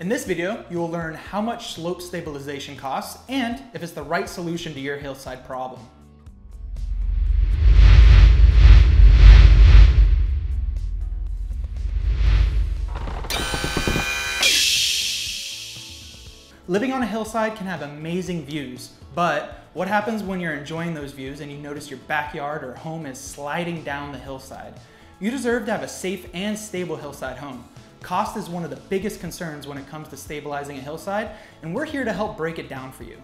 In this video, you will learn how much slope stabilization costs and if it's the right solution to your hillside problem. Living on a hillside can have amazing views, but what happens when you're enjoying those views and you notice your backyard or home is sliding down the hillside? You deserve to have a safe and stable hillside home. Cost is one of the biggest concerns when it comes to stabilizing a hillside, and we're here to help break it down for you.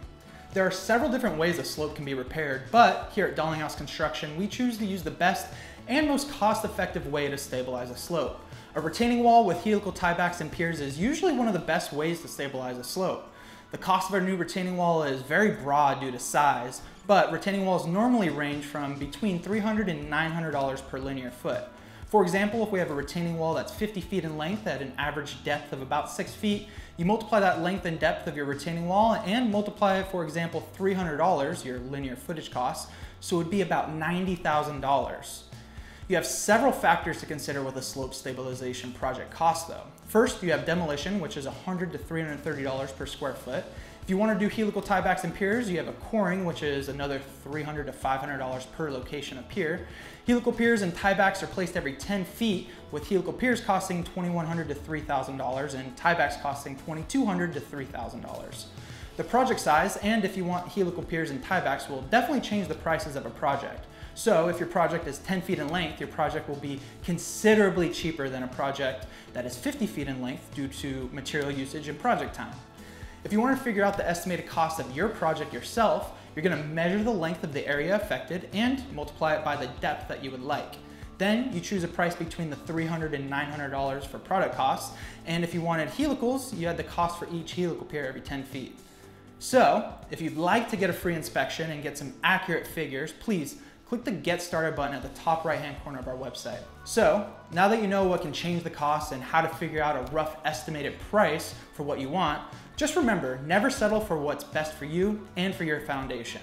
There are several different ways a slope can be repaired, but here at Darlinghouse Construction, we choose to use the best and most cost-effective way to stabilize a slope. A retaining wall with helical tiebacks and piers is usually one of the best ways to stabilize a slope. The cost of our new retaining wall is very broad due to size, but retaining walls normally range from between $300 and $900 per linear foot. For example, if we have a retaining wall that's 50 feet in length at an average depth of about 6 feet, you multiply that length and depth of your retaining wall and multiply, for example, $300, your linear footage cost, so it would be about $90,000. You have several factors to consider with a slope stabilization project cost though. First, you have demolition, which is $100 to $330 per square foot. If you want to do helical tiebacks and piers, you have a coring, which is another $300 to $500 per location of pier. Helical piers and tiebacks are placed every 10 feet, with helical piers costing $2,100 to $3,000 and tiebacks costing $2,200 to $3,000. The project size, and if you want helical piers and tiebacks, will definitely change the prices of a project. So if your project is 10 feet in length, your project will be considerably cheaper than a project that is 50 feet in length due to material usage and project time. If you want to figure out the estimated cost of your project yourself, you're going to measure the length of the area affected and multiply it by the depth that you would like. Then you choose a price between the $300 and $900 for product costs, and if you wanted helicals, you had the cost for each helical pier every 10 feet. So if you'd like to get a free inspection and get some accurate figures, please click the Get Started button at the top right-hand corner of our website. So now that you know what can change the cost and how to figure out a rough estimated price for what you want, just remember, never settle for what's best for you and for your foundation.